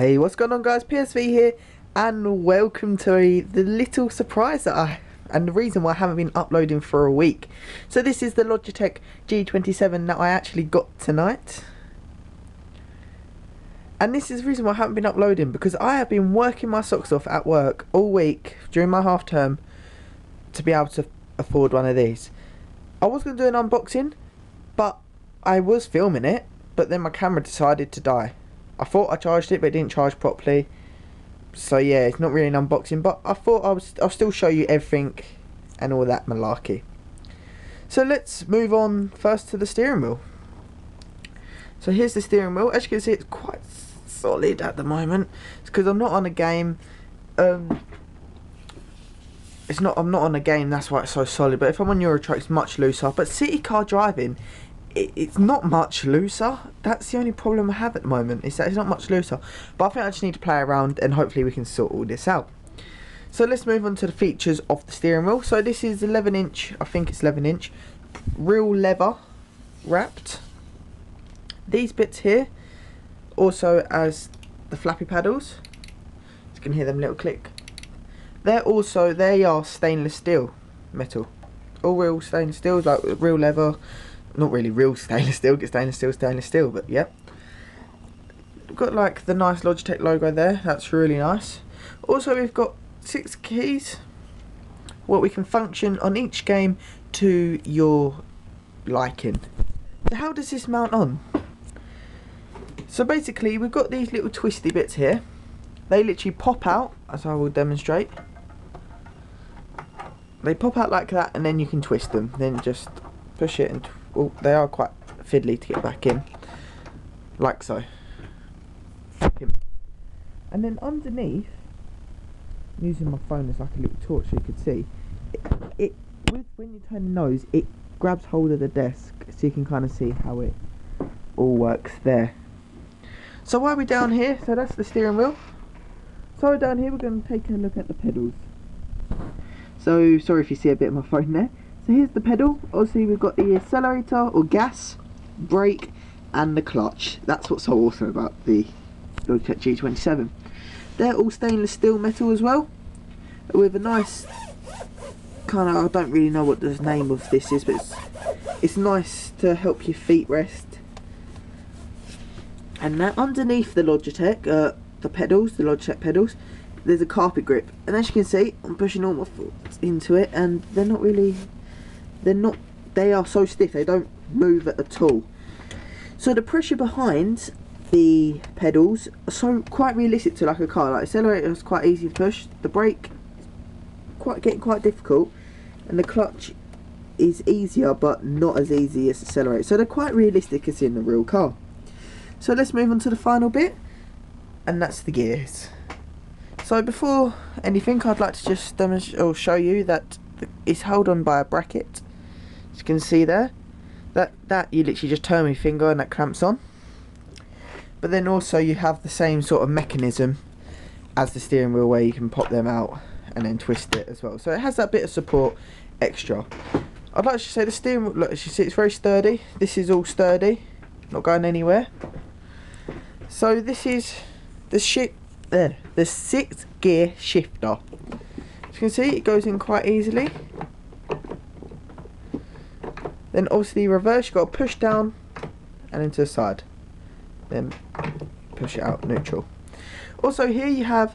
Hey, what's going on guys, PSV here, and welcome to the little surprise that and the reason why I haven't been uploading for a week. So this is the Logitech G27 that I actually got tonight. And this is the reason why I haven't been uploading, because I have been working my socks off at work all week during my half term to be able to afford one of these. I was going to do an unboxing, but I was filming it, but then my camera decided to die. I thought I charged it, but it didn't charge properly. So yeah, it's not really an unboxing, but I thought I'll still show you everything and all that malarkey. So let's move on first to the steering wheel. So here's the steering wheel. As you can see, it's quite solid at the moment. It's because I'm not on a game. I'm not on a game. That's why it's so solid. But if I'm on Euro Truck, it's much looser. But city car driving, it's not much looser. That's the only problem I have at the moment, is that it's not much looser, but I think I just need to play around and hopefully we can sort all this out. So let's move on to the features of the steering wheel. So this is 11-inch, I think it's 11-inch real leather wrapped. These bits here also as the flappy paddles, you can hear them little click. They are stainless steel metal, all real stainless steel, like real leather. Not really real stainless steel, get stainless steel, but yeah. We've got like the nice Logitech logo there, that's really nice. Also we've got 6 keys, what we can function on each game to your liking. So how does this mount on? So basically we've got these little twisty bits here. They literally pop out, as I will demonstrate. They pop out like that and then you can twist them, then just push it and well, they are quite fiddly to get back in, like so. And then underneath, I'm using my phone as like a little torch so you can see, when you turn the nose, it grabs hold of the desk, so you can kind of see how it all works there. So while we're down here, so that's the steering wheel. So down here we're going to take a look at the pedals. So sorry if you see a bit of my phone there. So here's the pedal. Obviously we've got the accelerator or gas, brake and the clutch. That's what's so awesome about the Logitech G27. They're all stainless steel metal as well, with a nice kind of, I don't really know what the name of this is, but it's nice to help your feet rest. And now underneath the Logitech, the Logitech pedals, there's a carpet grip. And as you can see, I'm pushing all my foot into it and they're not really... they are so stiff, they don't move at all. So the pressure behind the pedals are so quite realistic to like a car. Like accelerator is quite easy to push, the brake is getting quite difficult, and the clutch is easier but not as easy as accelerator. So they're quite realistic as in the real car. So let's move on to the final bit, and that's the gears. So before anything, I'd like to just demonstrate or show you that it's held on by a bracket. As you can see there, that you literally just turn your finger and that clamps on. But then also you have the same sort of mechanism as the steering wheel, where you can pop them out and then twist it as well. So it has that bit of support extra. I'd like to say the steering wheel, look, as you see, it's very sturdy. This is all sturdy, not going anywhere. So this is the 6th gear shifter. As you can see, it goes in quite easily. Then obviously reverse, you've got to push down and into the side, then push it out neutral. Also here you have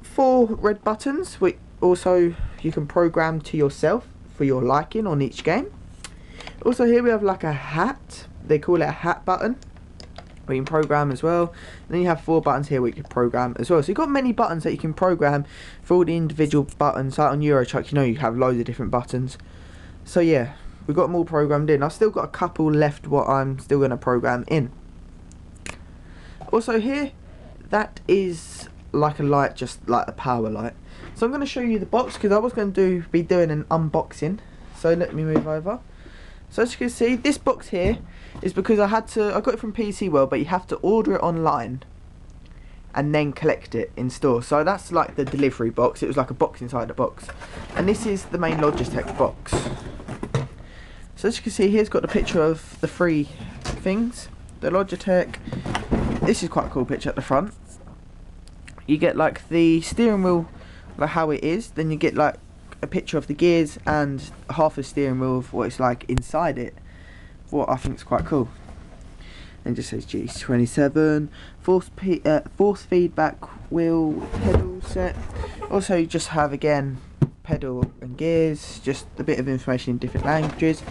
4 red buttons, which also you can program to yourself for your liking on each game. Also here we have like a hat, they call it a hat button, where you can program as well. And then you have 4 buttons here where you can program as well. So you've got many buttons that you can program for all the individual buttons. Like on Euro Truck, you know you have loads of different buttons. So yeah, we've got them all programmed in. I've still got a couple left what I'm still going to program in. Also here, that is like a light, just like a power light. So I'm going to show you the box, because I was going to be doing an unboxing. So let me move over. So as you can see, this box here is because I got it from PC World, but you have to order it online and then collect it in store. So that's like the delivery box. It was like a box inside a box. And this is the main Logitech box. So as you can see here, it's got the picture of the 3 things. The Logitech, this is quite a cool picture at the front. you get like the steering wheel, like how it is, then you get like a picture of the gears and half a steering wheel of what it's like inside it, what I think is quite cool. And just says G27 force feedback wheel pedal set. Also you just have again pedal and gears, just a bit of information in different languages.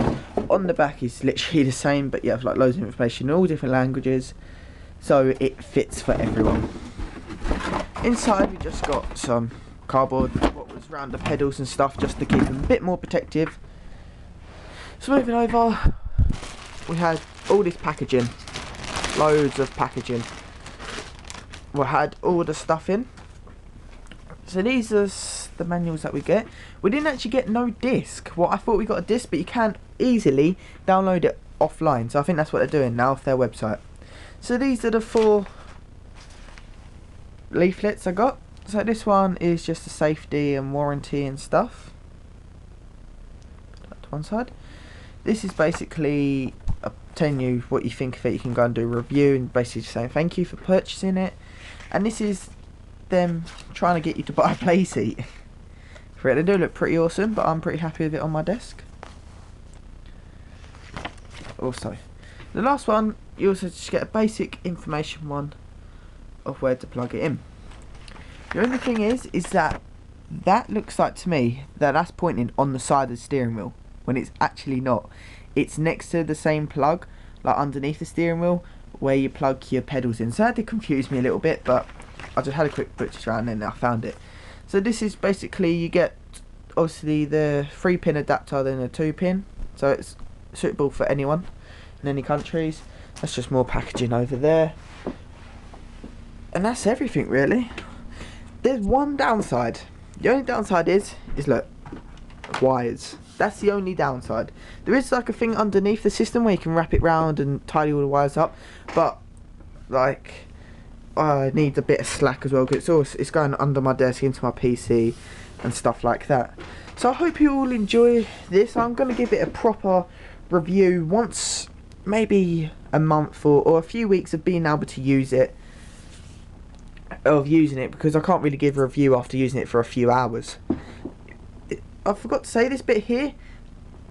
On the back is literally the same, but you have like loads of information in all different languages, so it fits for everyone. Inside we just got some cardboard, what was around the pedals and stuff, just to keep them a bit more protective. So moving over, we had all this packaging, loads of packaging. We had all the stuff in. So these are the manuals that we get. We didn't actually get no disc. Well, I thought we got a disc, but you can easily download it offline. So I think that's what they're doing now off their website. So these are the 4 leaflets I got. So this one is just the safety and warranty and stuff. That to one side. This is basically telling you what you think of it. You can go and do a review and basically just saying thank you for purchasing it. And this is them trying to get you to buy a play seat for it. They do look pretty awesome, but I'm pretty happy with it on my desk. Also, the last one, you also just get a basic information one of where to plug it in. The only thing is that looks like to me that that's pointing on the side of the steering wheel when it's actually not. It's next to the same plug, like underneath the steering wheel, where you plug your pedals in. So that did confuse me a little bit, but I just had a quick butcher's round and I found it. So this is basically, you get obviously the 3-pin adapter, then a 2-pin. So it's suitable for anyone in any countries. That's just more packaging over there. And that's everything really. There's one downside. The only downside is look, wires. That's the only downside. There is like a thing underneath the system where you can wrap it round and tidy all the wires up, but like I need a bit of slack as well, because it's going under my desk into my PC and stuff like that. So I hope you all enjoy this. I'm going to give it a proper review once maybe a month or a few weeks of being able to use it, of using it, because I can't really give a review after using it for a few hours. I forgot to say this bit here,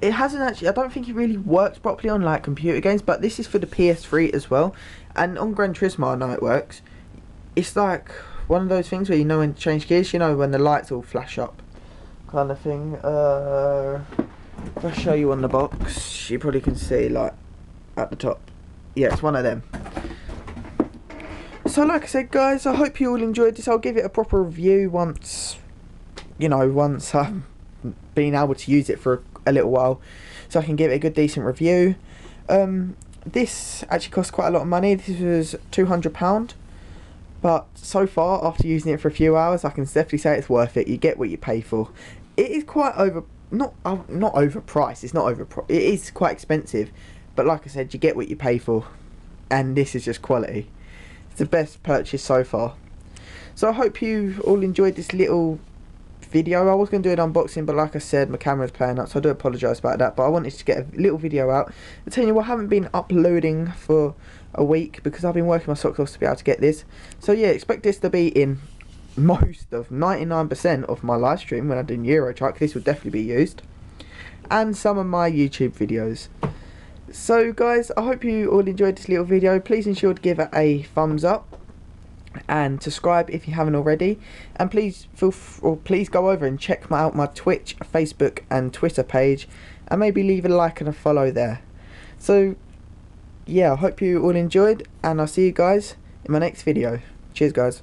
it hasn't actually, I don't think it really works properly on like computer games, but this is for the PS3 as well, and on Grand Turismo I know it works. It's like one of those things where you know when to change gears, you know when the lights all flash up kind of thing. If I show you on the box, you probably can see like at the top, yeah, it's one of them. So like I said guys, I hope you all enjoyed this. I'll give it a proper review once, you know, once I'm being able to use it for a little while, so I can give it a good decent review. This actually cost quite a lot of money. This was £200, but so far after using it for a few hours, I can definitely say it's worth it. You get what you pay for. It is quite not overpriced. It's not overpriced. It is quite expensive, but like I said, you get what you pay for, and this is just quality. It's the best purchase so far. So I hope you all enjoyed this little video. I was going to do an unboxing, but like I said, my camera's playing up, so I do apologise about that, but I wanted to get a little video out. I'm telling you, I haven't been uploading for a week because I've been working my socks off to be able to get this. So yeah, expect this to be in most of 99% of my live stream when I do Euro Truck. This will definitely be used, and some of my YouTube videos. So guys, I hope you all enjoyed this little video. Please ensure to give it a thumbs up and subscribe if you haven't already, and please please go over and check out my Twitch, Facebook and Twitter page, and maybe leave a like and a follow there. So yeah, I hope you all enjoyed, and I'll see you guys in my next video. Cheers guys.